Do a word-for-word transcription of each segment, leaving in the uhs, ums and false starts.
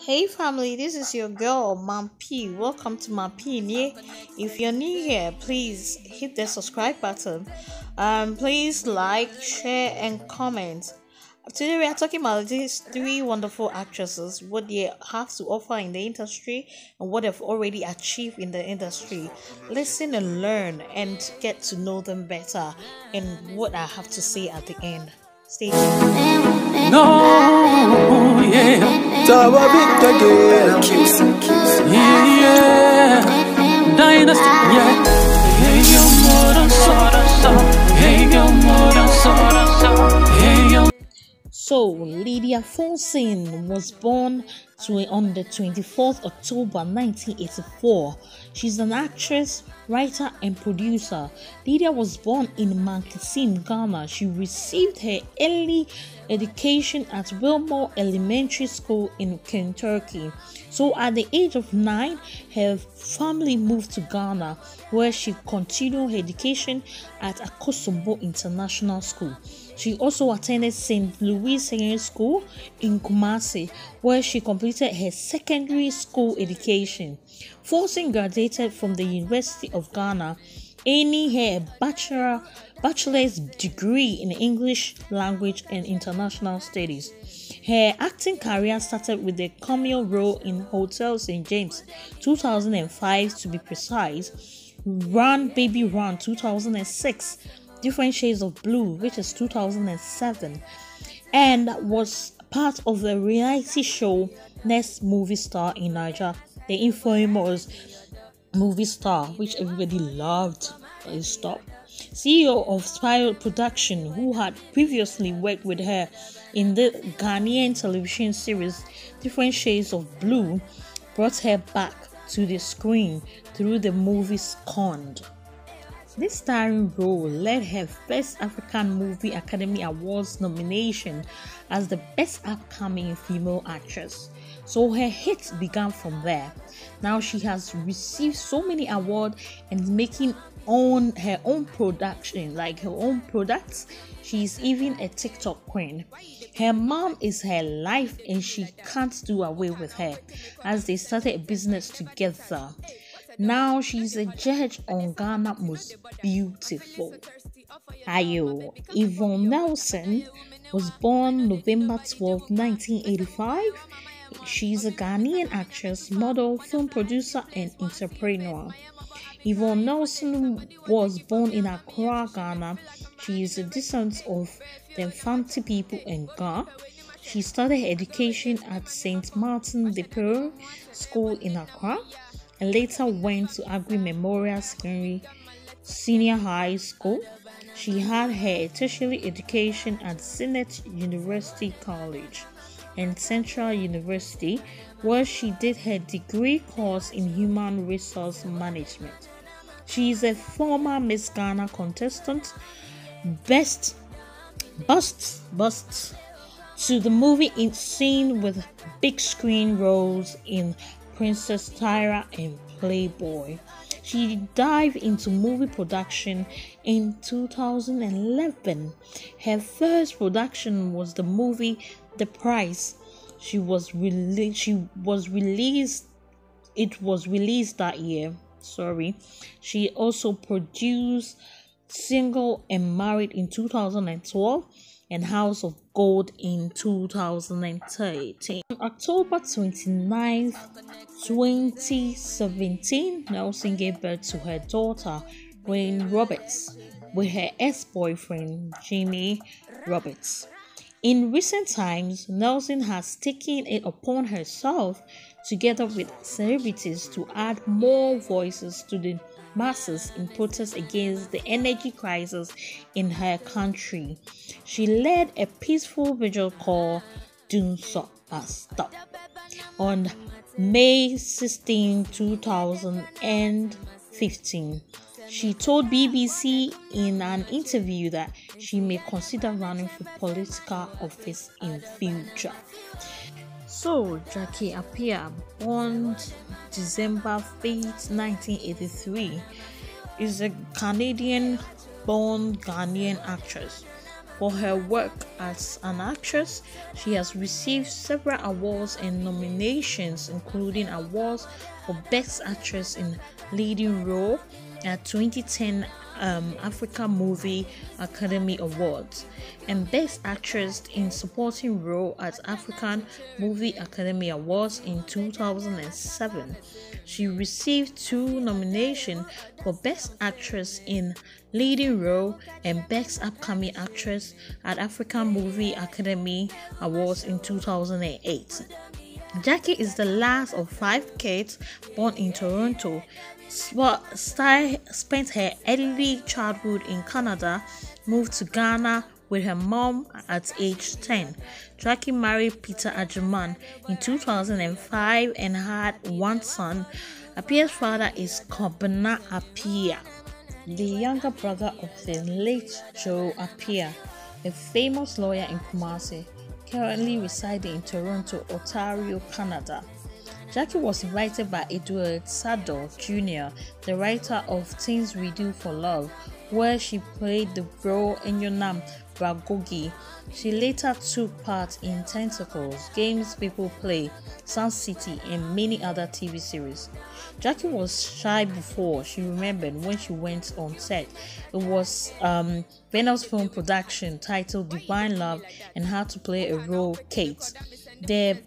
Hey family, this is your girl Mampi. Welcome to Mampi. If you're new here, please hit the subscribe button. Um, please like, share, and comment. Today we are talking about these three wonderful actresses, what they have to offer in the industry and what they've already achieved in the industry. Listen and learn and get to know them better, and what I have to say at the end. Stay tuned. No, yeah. Kiss, kiss. Yeah, Dynasty, yeah. Hey, yo, more soda, soda. Hey, yo, more soda, soda. Hey, yo. So, Lydia Fonsin was born to, on the twenty-fourth of October nineteen eighty-four. She's an actress, writer, and producer. Lydia was born in Mankissim, Ghana. She received her early education at Wilmore Elementary School in Kentucky. So at the age of nine, her family moved to Ghana, where she continued her education at Akosombo International School. She also attended Saint Louis Secondary School in Kumasi, where she completed her secondary school education. Fonsin graduated from the University of Ghana, earning her bachelor, bachelor's degree in English language and international studies. Her acting career started with a cameo role in Hotel Saint James, two thousand five to be precise, Run Baby Run, two thousand six, Different Shades of Blue, which is two thousand seven, and was part of the reality show Next Movie Star in Nigeria, the infamous Movie Star, which everybody loved. Stop. C E O of Spiral Production, who had previously worked with her in the Ghanaian television series Different Shades of Blue, brought her back to the screen through the movie Scorned. This starring role led her first African Movie Academy Awards nomination as the Best Upcoming Female Actress. So her hits began from there. Now she has received so many awards and making own her own production, like her own products. She's even a TikTok queen. Her mom is her life and she can't do away with her, as they started a business together. Now she's a judge on Ghana Most Beautiful. Ayo. Yvonne Nelson was born November twelfth, nineteen eighty-five. She's a Ghanaian actress, model, film producer, and entrepreneur. Yvonne Nelson was born in Accra, Ghana. She is a descendant of the Fante people in Ghana. She started her education at Saint Martin De Porres School in Accra, and later went to Agri Memorial School, Senior High School. She had her tertiary education at Senate University College and Central University, where she did her degree course in Human Resource Management. She is a former Miss Ghana contestant, best bust bust to the movie scene with big screen roles in Princess Tyra and Playboy. She dived into movie production in two thousand eleven. Her first production was the movie The Price. She was rele she was released it was released that year. Sorry. She also produced Single and Married in two thousand twelve and House of Gold in two thousand thirteen. On October twenty-ninth, twenty seventeen, Nelson gave birth to her daughter, Wayne Roberts, with her ex-boyfriend, Jimmy Roberts. In recent times, Nelson has taken it upon herself, together with celebrities, to add more voices to the masses in protest against the energy crisis in her country. She led a peaceful vigil called Don't Stop on May sixteenth, two thousand fifteen. She told B B C in an interview that she may consider running for political office in future. So, Jackie Appiah, born December fifth, nineteen eighty-three, is a Canadian-born Ghanaian actress. For her work as an actress, she has received several awards and nominations, including awards for Best Actress in Leading Role at twenty ten um, African Movie Academy Awards and Best Actress in Supporting Role at African Movie Academy Awards in two thousand seven. She received two nominations for Best Actress in Leading Role and Best Upcoming Actress at African Movie Academy Awards in two thousand eight. Jackie is the last of five kids born in Toronto. Sty spent her early childhood in Canada, moved to Ghana with her mom at age ten. Jackie married Peter Ajuman in two thousand five and had one son. Appiah's father is Kumasi Appiah, the younger brother of the late Joe Appiah, a famous lawyer in Kumasi, currently residing in Toronto, Ontario, Canada. Jackie was invited by Edward Sador Junior, the writer of Things We Do for Love, where she played the role Enyonam Ragogi. She later took part in Tentacles, Games People Play, Sun City, and many other T V series. Jackie was shy before she remembered when she went on set. It was um, Venom's film production titled Divine Love and How to Play a Role Kate, their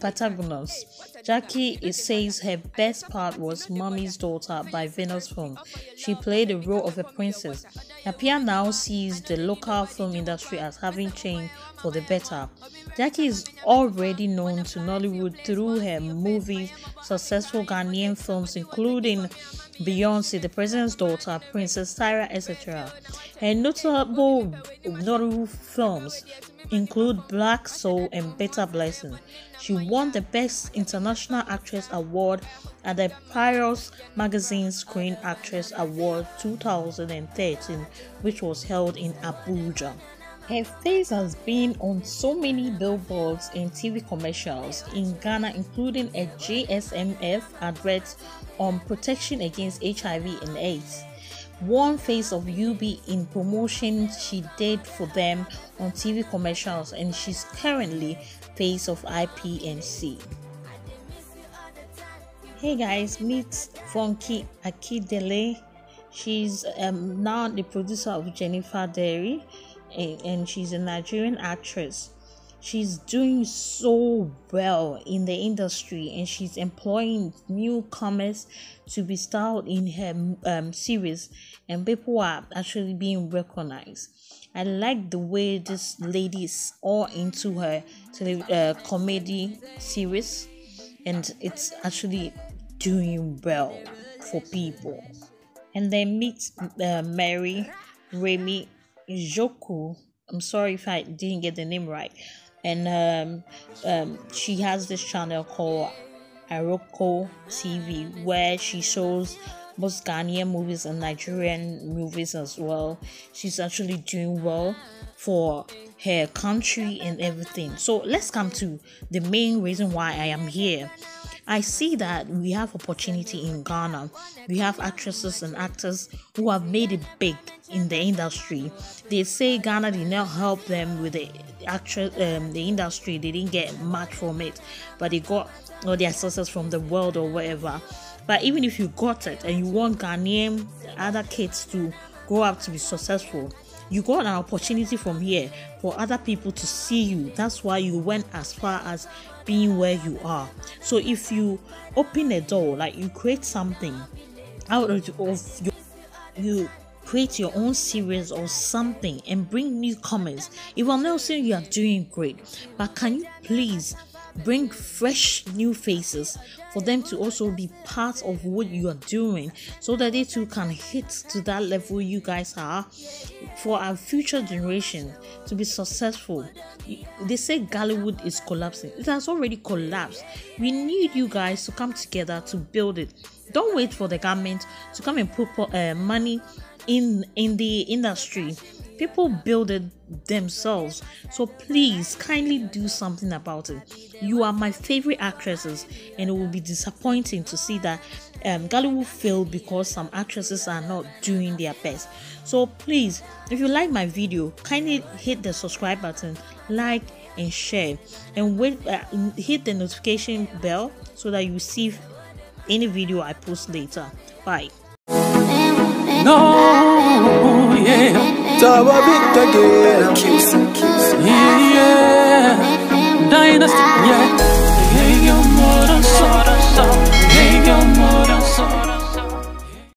protagonist. Jackie says her best part was Mommy's Daughter by Venom's film. She played the role of a princess. Appiah now sees the local film industry as having changed for the better. Jackie is already known to Nollywood through her movies, successful Ghanaian films including Beyonce, The President's Daughter, Princess Tyra, et cetera. Her notable Nollywood films include Black Soul and Better Blessing. She won the Best International Actress Award at the Price Magazine Screen Actress Award two thousand thirteen, which was held in Abuja. Her face has been on so many billboards and T V commercials in Ghana, including a G S M F advert on protection against H I V and AIDS. One Face of U B in promotion she did for them on T V commercials, and she's currently Face of I P N C. Hey guys, meet Funky Akindele. She's um, now the producer of Jennifer Derry, and, and she's a Nigerian actress. She's doing so well in the industry, and she's employing newcomers to be styled in her um, series, and people are actually being recognized. I like the way this lady is all into her tele uh, comedy series, and it's actually doing well for people. And then meet uh, Mary Remi Joku. I'm sorry if I didn't get the name right. And um, um, she has this channel called Aroko T V, where she shows both Ghanaian movies and Nigerian movies as well. She's actually doing well for her country and everything. So let's come to the main reason why I am here. I see that we have opportunity in Ghana. We have actresses and actors who have made it big in the industry. They say Ghana did not help them with the actress, um, the industry. They didn't get much from it, but they got all their sources from the world or wherever. But even if you got it and you want Ghanaian other kids to grow up to be successful, you got an opportunity from here for other people to see you. That's why you went as far as being where you are. So if you open a door, like you create something out of your, you create your own series or something and bring newcomers. Yvonne Nelson, you are doing great, but can you please bring fresh new faces for them to also be part of what you are doing, so that they too can hit to that level you guys are, for our future generation to be successful. They say Ghallywood is collapsing. It has already collapsed. We need you guys to come together to build it. Don't wait for the government to come and put uh, money in in the industry. People build it themselves. So please, kindly do something about it. You are my favorite actresses, and it will be disappointing to see that um, Ghallywood failed because some actresses are not doing their best. So please, if you like my video, kindly hit the subscribe button, like and share, and wait, uh, hit the notification bell so that you receive any video I post later. Bye. No, yeah. Kiss, kiss. Yeah, yeah. Dynasty, yeah.